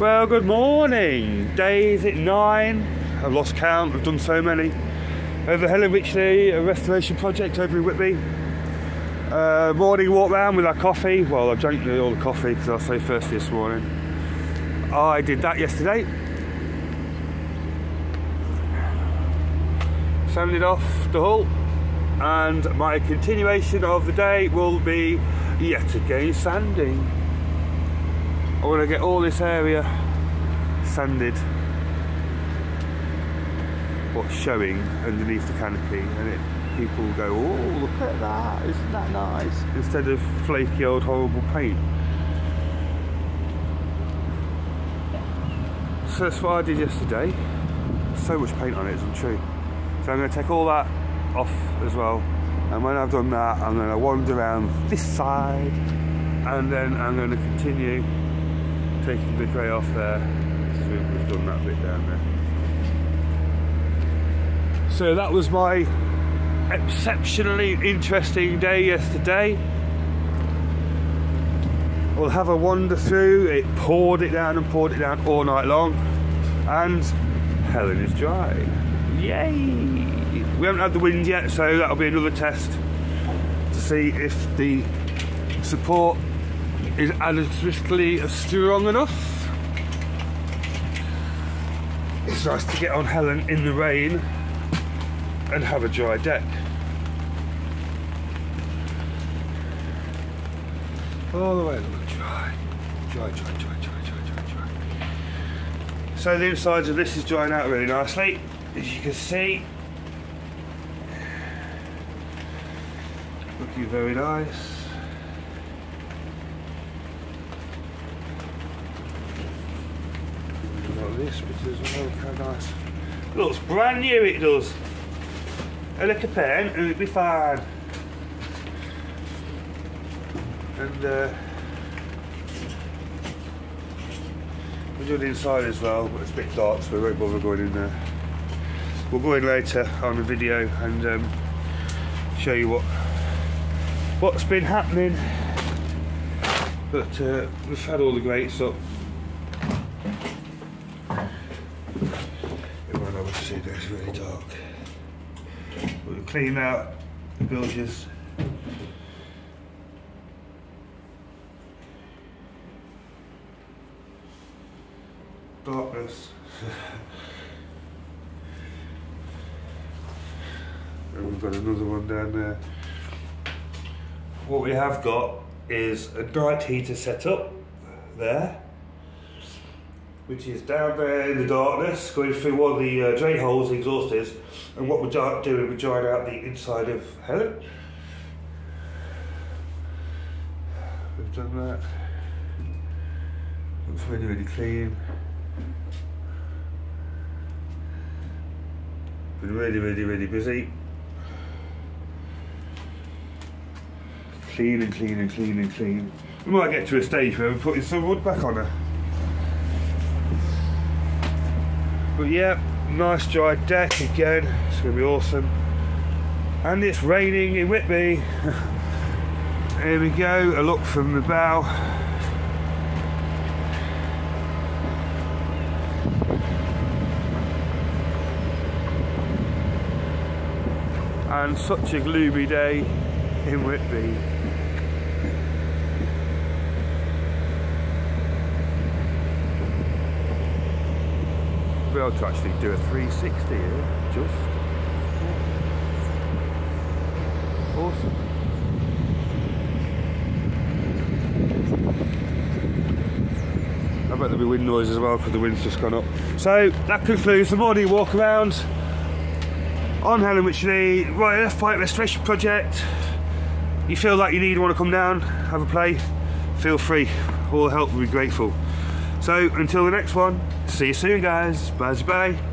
Well, good morning. Day is at 9. I've lost count, I've done so many. Over Helen Wycherley, a restoration project over in Whitby. Morning walk round with our coffee. Well, I drank all the coffee because I was so thirsty this morning. I did that yesterday. Sounded off the hall, and my continuation of the day will be yet again sanding. I want to get all this area sanded, what's showing underneath the canopy, and people go, oh, look at that, isn't that nice, instead of flaky old horrible paint. So that's what I did yesterday. So much paint on it, it's untrue. So I'm going to take all that off as well, and when I've done that I'm going to wander around this side, and then I'm going to continue taking the grey off there, because we've done that bit down there. So that was my exceptionally interesting day yesterday. We'll have a wander through. It poured it down all night long, and Helen is dry. Yay! We haven't had the wind yet, so that'll be another test to see if the support is adequately strong enough. It's nice to get on Helen in the rain and have a dry deck. All the way along, dry. So the insides of this is drying out really nicely, as you can see. Looking very nice. This bit as well, kind of nice. Looks brand new, it does. A lick of paint and it'll be fine. And we'll do the inside as well, but it's a bit dark, so we won't bother going in there. We'll go in later on the video and show you what's been happening. But we've had all the grates up. It's really dark. We'll clean out the bilges. Darkness. And we've got another one down there. What we have got is a night heater set up there, which is down there in the darkness, going through one of the drain holes, the exhaust is, and what we're doing, we're drying out the inside of Helen. We've done that. Looks really, really clean. Been really, really, really busy. Clean. We might get to a stage where we're putting some wood back on her. But yeah, nice dry deck again, it's going to be awesome. And it's raining in Whitby. Here we go, a look from the bow. And such a gloomy day in Whitby. Be able to actually do a 360 here, just awesome. I bet there'll be wind noise as well because the wind's just gone up. So that concludes the morning walk around on Helen Wycherley, right left pipe restoration project. You feel like you need, want to come down, have a play, feel free, all the help will be grateful. So until the next one, see you soon guys, bye.